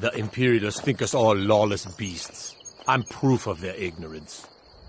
The Imperialists think us all lawless beasts. I'm proof of their ignorance.